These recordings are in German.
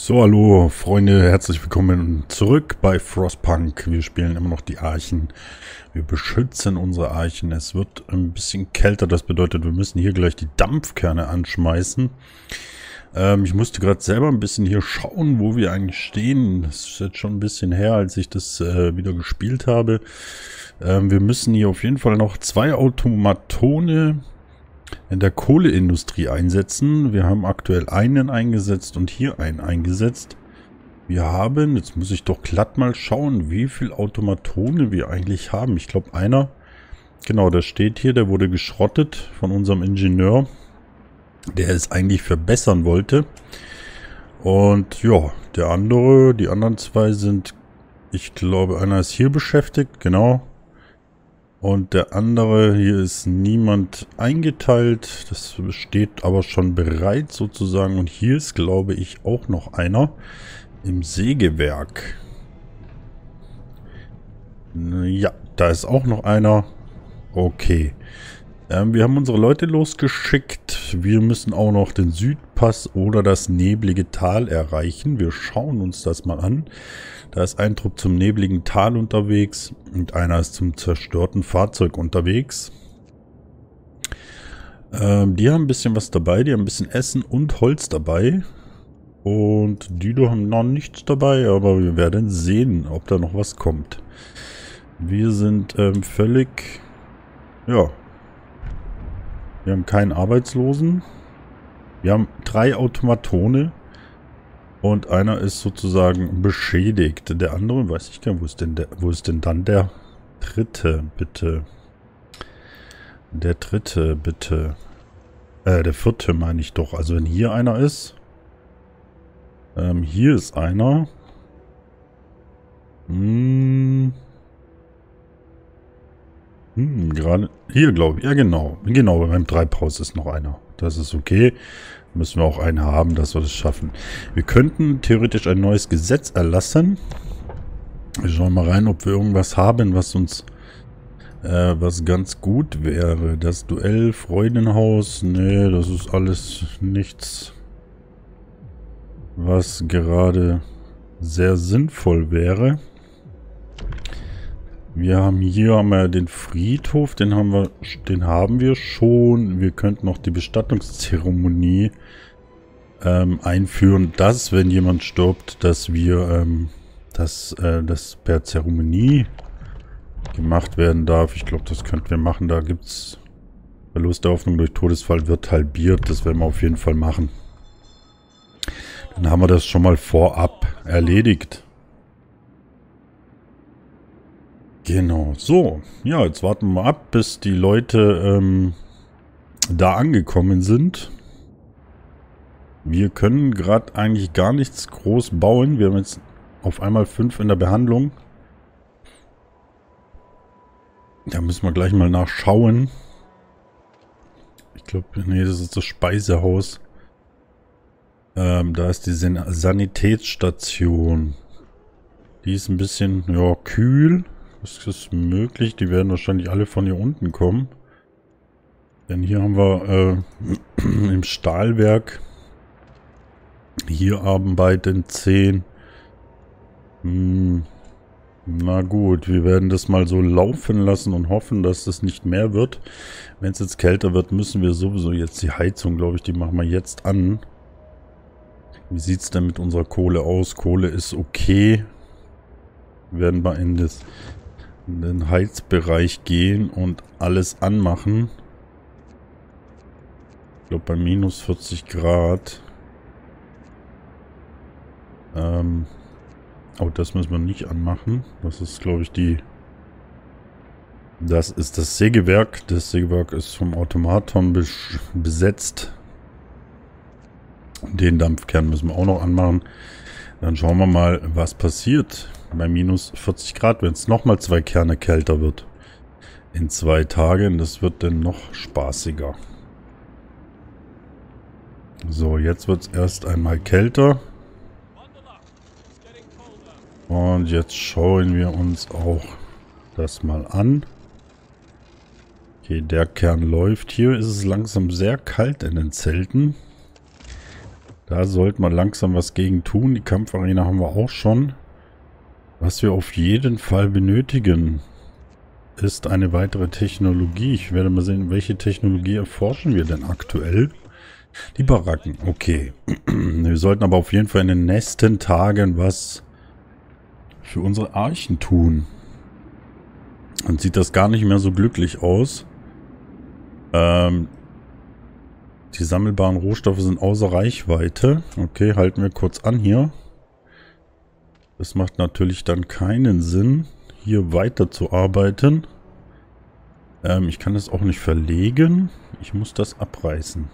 So, hallo Freunde, herzlich willkommen zurück bei Frostpunk. Wir spielen immer noch die Archen. Wir beschützen unsere Archen. Es wird ein bisschen kälter, das bedeutet, wir müssen hier gleich die Dampfkerne anschmeißen. Ich musste gerade selber ein bisschen hier schauen, wo wir eigentlich stehen. Das ist jetzt schon ein bisschen her, als ich das wieder gespielt habe. Wir müssen hier auf jeden Fall noch zwei Automatone in der Kohleindustrie einsetzen. Wir haben aktuell einen eingesetzt und hier einen eingesetzt. Wir haben, jetzt muss ich doch glatt mal schauen, wie viel Automatone wir eigentlich haben. Ich glaube einer, genau, der steht hier, der wurde geschrottet von unserem Ingenieur, der es eigentlich verbessern wollte. Und ja, der andere, die anderen zwei sind, ich glaube, einer ist hier beschäftigt, genau. Und der andere, hier ist niemand eingeteilt, das steht aber schon bereit sozusagen. Und hier ist, glaube ich, auch noch einer im Sägewerk. Ja, da ist auch noch einer. Okay. Wir haben unsere Leute losgeschickt. Wir müssen auch noch den Südpass oder das neblige Tal erreichen. Wir schauen uns das mal an. Da ist ein Trupp zum nebligen Tal unterwegs und einer ist zum zerstörten Fahrzeug unterwegs. Die haben ein bisschen was dabei. Die haben ein bisschen Essen und Holz dabei. Und die haben noch nichts dabei, aber wir werden sehen, ob da noch was kommt. Wir sind völlig... ja... Wir haben keinen Arbeitslosen. Wir haben drei Automatone. Und einer ist sozusagen beschädigt. Der andere, weiß ich gar nicht, wo ist denn dann der dritte, bitte? Der dritte, bitte. Der vierte meine ich doch. Also wenn hier einer ist. Hier ist einer. Gerade hier, glaube ich. Ja, genau. Genau, beim Treibhaus ist noch einer. Das ist okay. Müssen wir auch einen haben, dass wir das schaffen. Wir könnten theoretisch ein neues Gesetz erlassen. Wir schauen mal rein, ob wir irgendwas haben, was uns was ganz gut wäre. Das Duell, Freudenhaus. Nee, das ist alles nichts, was gerade sehr sinnvoll wäre. Wir haben hier den Friedhof, den haben wir schon. Wir könnten noch die Bestattungszeremonie einführen, dass, wenn jemand stirbt, dass wir das per Zeremonie gemacht werden darf. Ich glaube, das könnten wir machen. Da gibt es Verlust der Hoffnung durch Todesfall wird halbiert. Das werden wir auf jeden Fall machen. Dann haben wir das schon mal vorab erledigt. Genau, so. Ja, jetzt warten wir mal ab, bis die Leute da angekommen sind. Wir können gerade eigentlich gar nichts groß bauen. Wir haben jetzt auf einmal 5 in der Behandlung. Da müssen wir gleich mal nachschauen. Ich glaube, nee, das ist das Speisehaus. Da ist die Sanitätsstation. Die ist ein bisschen, ja, kühl. Das ist möglich. Die werden wahrscheinlich alle von hier unten kommen. Denn hier haben wir im Stahlwerk. Hier arbeiten 10. Na gut, wir werden das mal so laufen lassen und hoffen, dass das nicht mehr wird. Wenn es jetzt kälter wird, müssen wir sowieso jetzt die Heizung, glaube ich, die machen wir jetzt an. Wie sieht es denn mit unserer Kohle aus? Kohle ist okay. Wir werden mal in den Heizbereich gehen und alles anmachen. Ich glaube bei minus 40 Grad. Oh, das müssen wir nicht anmachen. Das ist, glaube ich, das ist das Sägewerk. Das Sägewerk ist vom Automaton besetzt. Den Dampfkern müssen wir auch noch anmachen. Dann schauen wir mal, was passiert bei minus 40 Grad, wenn es nochmal 2 Kerne kälter wird. In 2 Tagen, das wird dann noch spaßiger. So, jetzt wird es erst einmal kälter. Und jetzt schauen wir uns auch das mal an. Okay, der Kern läuft. Hier ist es langsam sehr kalt in den Zelten. Da sollte man langsam was gegen tun. Die Kampfarena haben wir auch schon. Was wir auf jeden Fall benötigen, ist eine weitere Technologie. Ich werde mal sehen, welche Technologie erforschen wir denn aktuell. Die Baracken, okay. Wir sollten aber auf jeden Fall in den nächsten Tagen was für unsere Archen tun. Dann sieht das gar nicht mehr so glücklich aus. Die sammelbaren Rohstoffe sind außer Reichweite. Okay, halten wir kurz an hier. Das macht natürlich dann keinen Sinn, hier weiterzuarbeiten. Ich kann das auch nicht verlegen. Ich muss das abreißen.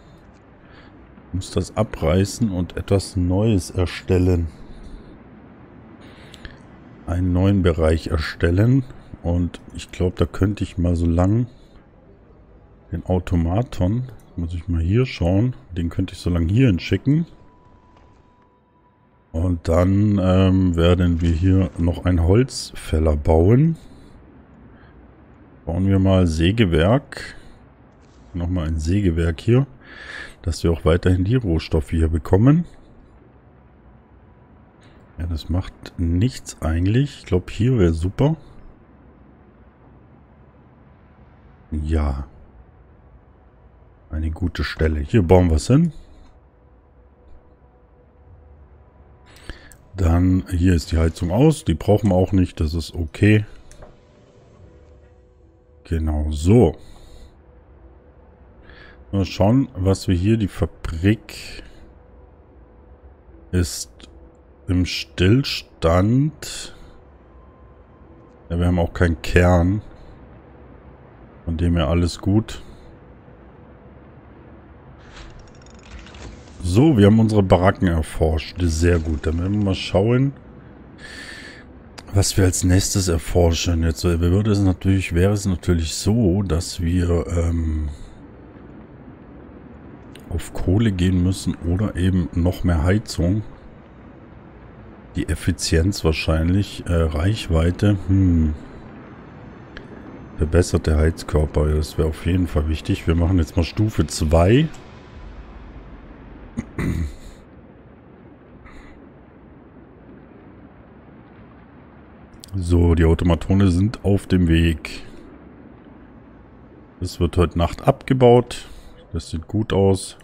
Ich muss das abreißen und etwas Neues erstellen. Einen neuen Bereich erstellen. Und ich glaube, da könnte ich mal so lang den Automaton... Muss ich mal hier schauen. Den könnte ich so lange hier hinschicken. Und dann werden wir hier noch einen Holzfäller bauen. Bauen wir mal Sägewerk. Nochmal ein Sägewerk hier. Dass wir auch weiterhin die Rohstoffe hier bekommen. Ja, das macht nichts eigentlich. Ich glaube, hier wäre super. Ja. Eine gute Stelle. Hier bauen wir es hin. Dann hier ist die Heizung aus. Die brauchen wir auch nicht. Das ist okay. Genau so. Mal schauen, was wir hier... Die Fabrik ist im Stillstand. Ja, wir haben auch keinen Kern. Von dem her alles gut. So, wir haben unsere Baracken erforscht. Sehr gut. Dann werden wir mal schauen, was wir als nächstes erforschen. Jetzt wäre es natürlich so, dass wir auf Kohle gehen müssen oder eben noch mehr Heizung. Die Effizienz wahrscheinlich. Reichweite. Verbesserte Heizkörper. Das wäre auf jeden Fall wichtig. Wir machen jetzt mal Stufe 2. So, die Automatone sind auf dem Weg. Das wird heute Nacht abgebaut. Das sieht gut aus.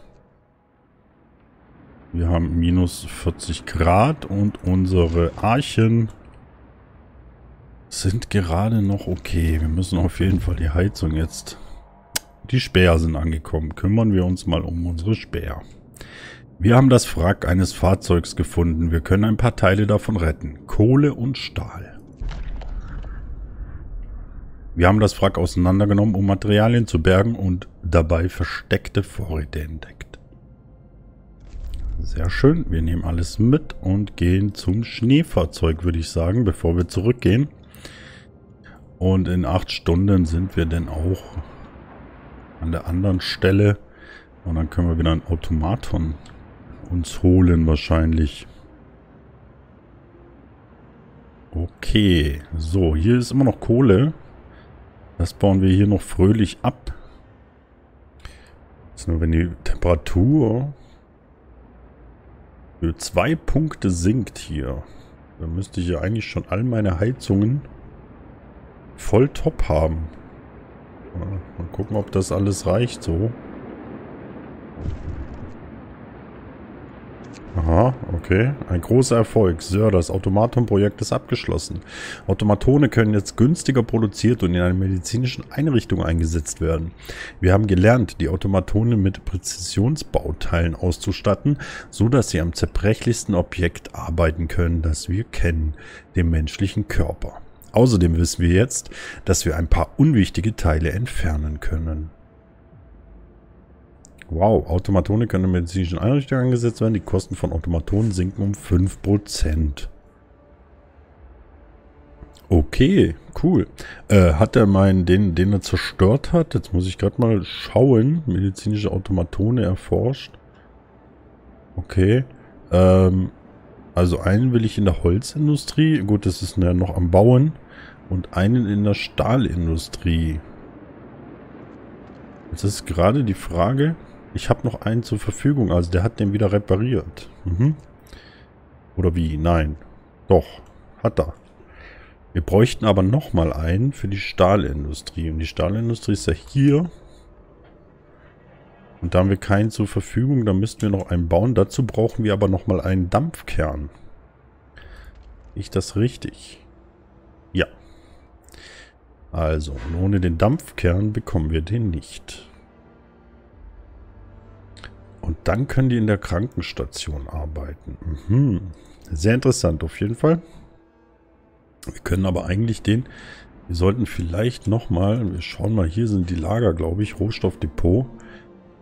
Wir haben minus 40 Grad und unsere Archen sind gerade noch okay. Wir müssen auf jeden Fall die Heizung jetzt... Die Späher sind angekommen. Kümmern wir uns mal um unsere Späher. Wir haben das Wrack eines Fahrzeugs gefunden. Wir können ein paar Teile davon retten. Kohle und Stahl. Wir haben das Wrack auseinandergenommen, um Materialien zu bergen und dabei versteckte Vorräte entdeckt. Sehr schön. Wir nehmen alles mit und gehen zum Schneefahrzeug, würde ich sagen, bevor wir zurückgehen. Und in 8 Stunden sind wir dann auch an der anderen Stelle. Und dann können wir wieder einen Automaton uns holen wahrscheinlich. Okay. So, hier ist immer noch Kohle. Das bauen wir hier noch fröhlich ab. Jetzt nur wenn die Temperatur für 2 Punkte sinkt hier. Dann müsste ich ja eigentlich schon all meine Heizungen voll top haben. Ja, mal gucken, ob das alles reicht so. Aha, okay. Ein großer Erfolg. Sir, das Automaton-Projekt ist abgeschlossen. Automatone können jetzt günstiger produziert und in einer medizinischen Einrichtung eingesetzt werden. Wir haben gelernt, die Automatone mit Präzisionsbauteilen auszustatten, so dass sie am zerbrechlichsten Objekt arbeiten können, das wir kennen, dem menschlichen Körper. Außerdem wissen wir jetzt, dass wir ein paar unwichtige Teile entfernen können. Wow, Automatone können in medizinischen Einrichtungen eingesetzt werden. Die Kosten von Automatonen sinken um 5%. Okay, cool. Hat er meinen, den er zerstört hat? Jetzt muss ich gerade mal schauen. Medizinische Automatone erforscht. Okay. Also einen will ich in der Holzindustrie. Gut, das ist ja noch am Bauen. Und einen in der Stahlindustrie. Jetzt ist gerade die Frage... Ich habe noch einen zur Verfügung. Also der hat den wieder repariert. Mhm. Oder wie? Nein. Doch. Hat er. Wir bräuchten aber nochmal einen für die Stahlindustrie. Und die Stahlindustrie ist ja hier. Und da haben wir keinen zur Verfügung. Da müssten wir noch einen bauen. Dazu brauchen wir aber nochmal einen Dampfkern. Ist das richtig? Ja. Also, und ohne den Dampfkern bekommen wir den nicht. Und dann können die in der Krankenstation arbeiten. Mhm. Sehr interessant auf jeden Fall. Wir können aber eigentlich den... Wir sollten vielleicht nochmal... Wir schauen mal, hier sind die Lager, glaube ich. Rohstoffdepot.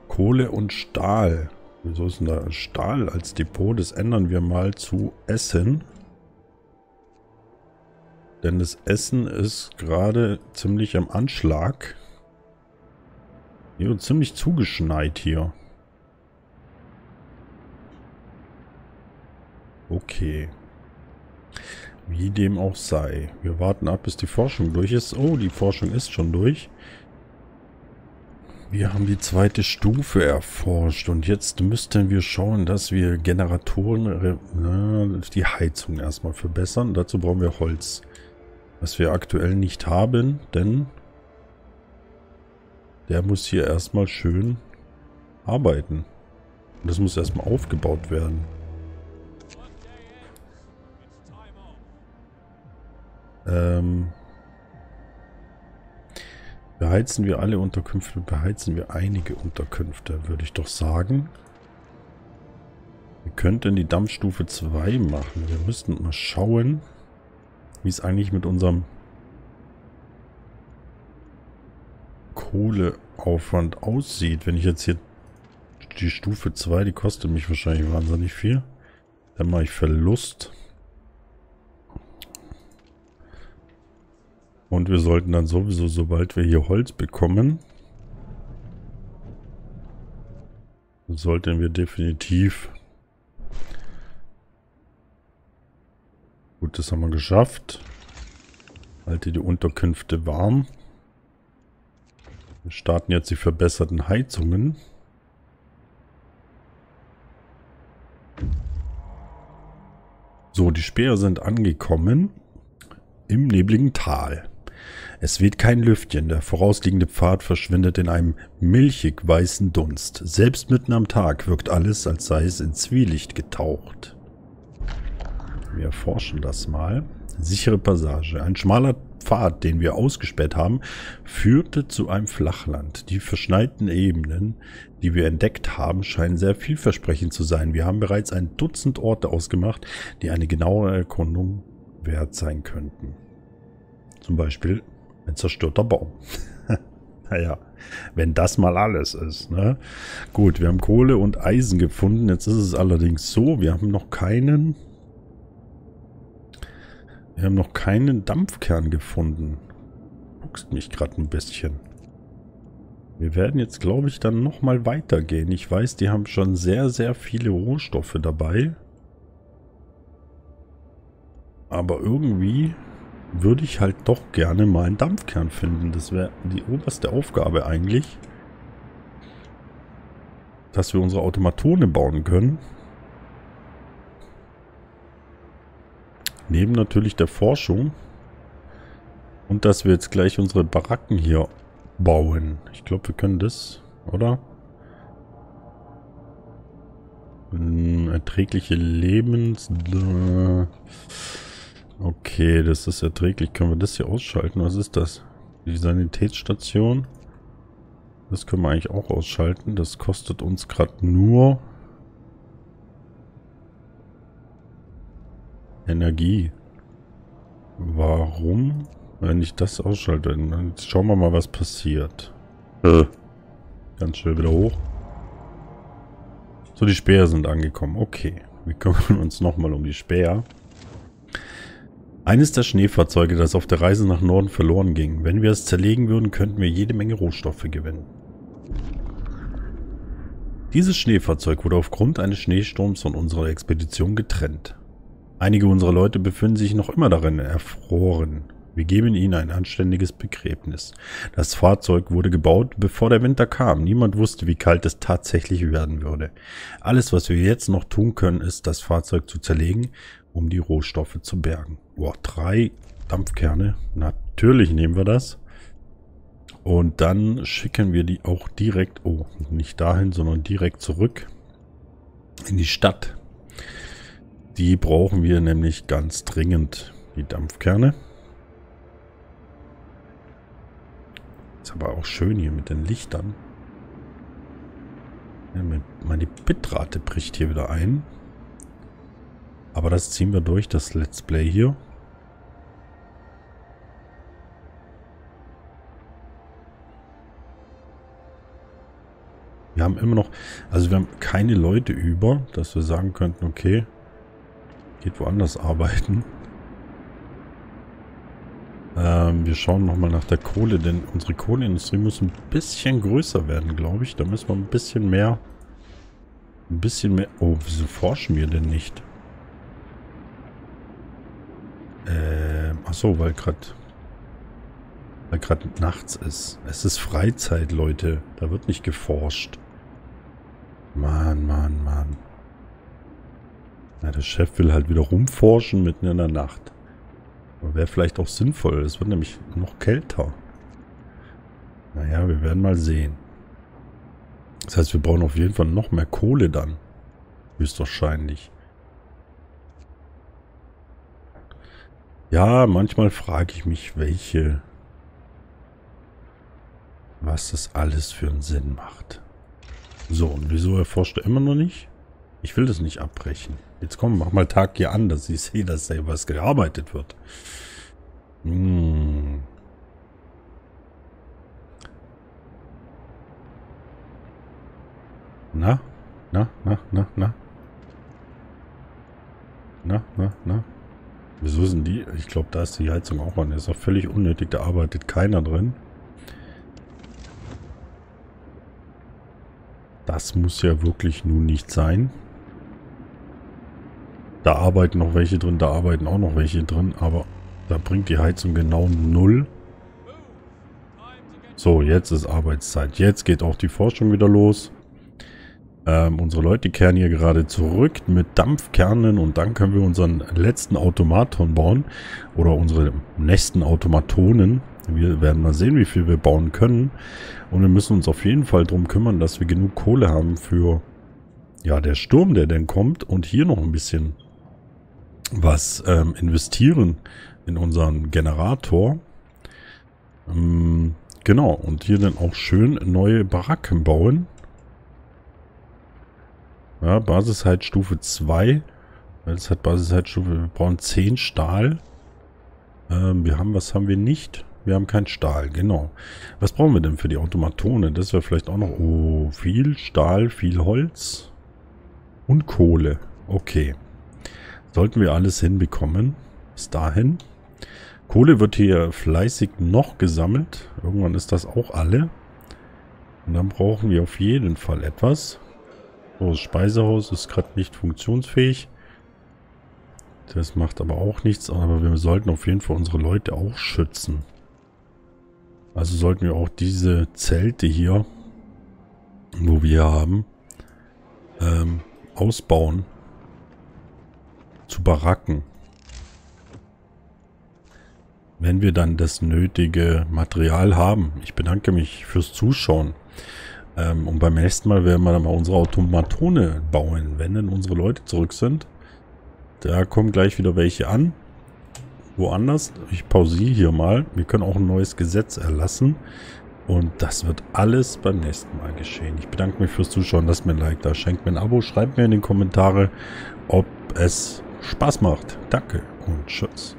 Kohle und Stahl. Wieso ist denn da Stahl als Depot? Das ändern wir mal zu Essen. Denn das Essen ist gerade ziemlich am Anschlag. Hier wird ziemlich zugeschneit hier. Okay. Wie dem auch sei. Wir warten ab, bis die Forschung durch ist. Oh, die Forschung ist schon durch. Wir haben die zweite Stufe erforscht. Und jetzt müssten wir schauen, dass wir Generatoren... die Heizung erstmal verbessern. Dazu brauchen wir Holz. Was wir aktuell nicht haben, denn... Der muss hier erstmal schön arbeiten. Und das muss erstmal aufgebaut werden. Beheizen wir alle Unterkünfte, beheizen wir einige Unterkünfte, würde ich doch sagen. Wir könnten die Dampfstufe 2 machen. Wir müssten mal schauen, wie es eigentlich mit unserem Kohleaufwand aussieht. Wenn ich jetzt hier die Stufe 2, die kostet mich wahrscheinlich wahnsinnig viel. Dann mache ich Verlust. Und wir sollten dann sowieso, sobald wir hier Holz bekommen, sollten wir definitiv... Gut, das haben wir geschafft. Halte die Unterkünfte warm. Wir starten jetzt die verbesserten Heizungen. So, die Späher sind angekommen im nebligen Tal. Es weht kein Lüftchen, der vorausliegende Pfad verschwindet in einem milchig-weißen Dunst. Selbst mitten am Tag wirkt alles, als sei es in Zwielicht getaucht. Wir erforschen das mal. Sichere Passage. Ein schmaler Pfad, den wir ausgespäht haben, führte zu einem Flachland. Die verschneiten Ebenen, die wir entdeckt haben, scheinen sehr vielversprechend zu sein. Wir haben bereits ein Dutzend Orte ausgemacht, die eine genauere Erkundung wert sein könnten. Zum Beispiel ein zerstörter Baum. Naja, wenn das mal alles ist, ne? Gut, wir haben Kohle und Eisen gefunden. Jetzt ist es allerdings so, wir haben noch keinen Dampfkern gefunden. Guckst mich gerade ein bisschen. Wir werden jetzt, glaube ich, dann nochmal weitergehen. Ich weiß, die haben schon sehr, sehr viele Rohstoffe dabei. Aber irgendwie würde ich halt doch gerne mal einen Dampfkern finden. Das wäre die oberste Aufgabe eigentlich. Dass wir unsere Automatone bauen können. Neben natürlich der Forschung. Und dass wir jetzt gleich unsere Baracken hier bauen. Ich glaube, wir können das, oder? Erträgliche Lebens... Okay, das ist erträglich. Können wir das hier ausschalten? Was ist das? Die Sanitätsstation. Das können wir eigentlich auch ausschalten. Das kostet uns gerade nur Energie. Warum? Wenn ich das ausschalte, dann schauen wir mal, was passiert. Ganz schnell wieder hoch. So, die Späher sind angekommen. Okay, wir kümmern uns nochmal um die Späher. Eines der Schneefahrzeuge, das auf der Reise nach Norden verloren ging. Wenn wir es zerlegen würden, könnten wir jede Menge Rohstoffe gewinnen. Dieses Schneefahrzeug wurde aufgrund eines Schneesturms von unserer Expedition getrennt. Einige unserer Leute befinden sich noch immer darin erfroren. Wir geben ihnen ein anständiges Begräbnis. Das Fahrzeug wurde gebaut, bevor der Winter kam. Niemand wusste, wie kalt es tatsächlich werden würde. Alles, was wir jetzt noch tun können, ist, das Fahrzeug zu zerlegen, um die Rohstoffe zu bergen. Boah, 3 Dampfkerne. Natürlich nehmen wir das. Und dann schicken wir die auch direkt, oh, nicht dahin, sondern direkt zurück in die Stadt. Die brauchen wir nämlich ganz dringend, die Dampfkerne. Ist aber auch schön hier mit den Lichtern. Ja, meine Bitrate bricht hier wieder ein. Aber das ziehen wir durch, das Let's Play hier. Wir haben immer noch, also wir haben keine Leute über, dass wir sagen könnten, okay, geht woanders arbeiten. Wir schauen nochmal nach der Kohle, denn unsere Kohleindustrie muss ein bisschen größer werden, glaube ich. Da müssen wir ein bisschen mehr, oh, wieso forschen wir denn nicht? Achso, weil gerade nachts ist. Es ist Freizeit, Leute. Da wird nicht geforscht. Mann. Na, der Chef will halt wieder rumforschen mitten in der Nacht. Aber wäre vielleicht auch sinnvoll. Es wird nämlich noch kälter. Naja, wir werden mal sehen. Das heißt, wir brauchen auf jeden Fall noch mehr Kohle dann. Höchstwahrscheinlich. Ja, manchmal frage ich mich, was das alles für einen Sinn macht. So, und wieso erforscht er immer noch nicht? Ich will das nicht abbrechen. Jetzt komm, mach mal Tag hier an, dass ich sehe, dass da was gearbeitet wird. Hm. Na. Wieso sind die? Ich glaube, da ist die Heizung auch an. Das ist auch völlig unnötig, da arbeitet keiner drin. Das muss ja wirklich nun nicht sein. Da arbeiten noch welche drin, da arbeiten auch noch welche drin, aber da bringt die Heizung genau 0. So, jetzt ist Arbeitszeit. Jetzt geht auch die Forschung wieder los. Unsere Leute kehren hier gerade zurück mit Dampfkernen und dann können wir unseren letzten Automaton bauen. Oder unsere nächsten Automatonen. Wir werden mal sehen, wie viel wir bauen können. Und wir müssen uns auf jeden Fall darum kümmern, dass wir genug Kohle haben für, ja, der Sturm, der denn kommt. Und hier noch ein bisschen was investieren in unseren Generator. Genau, und hier dann auch schön neue Baracken bauen. Ja, Basisheizstufe 2. Das hat Basisheizstufe, wir brauchen 10 Stahl. Was haben wir nicht? Wir haben keinen Stahl, genau. Was brauchen wir denn für die Automatone? Das wäre vielleicht auch noch... Oh, viel Stahl, viel Holz und Kohle. Okay. Sollten wir alles hinbekommen. Bis dahin. Kohle wird hier fleißig noch gesammelt. Irgendwann ist das auch alle. Und dann brauchen wir auf jeden Fall etwas. So, das Speisehaus ist gerade nicht funktionsfähig. Das macht aber auch nichts. Aber wir sollten auf jeden Fall unsere Leute auch schützen. Also sollten wir auch diese Zelte hier, wo wir haben, ausbauen. Zu Baracken. Wenn wir dann das nötige Material haben. Ich bedanke mich fürs Zuschauen. Und beim nächsten Mal werden wir dann mal unsere Automatone bauen, wenn dann unsere Leute zurück sind. Da kommen gleich wieder welche an. Woanders. Ich pausiere hier mal. Wir können auch ein neues Gesetz erlassen. Und das wird alles beim nächsten Mal geschehen. Ich bedanke mich fürs Zuschauen. Lasst mir ein Like da, schenkt mir ein Abo, schreibt mir in den Kommentaren, ob es Spaß macht. Danke und tschüss.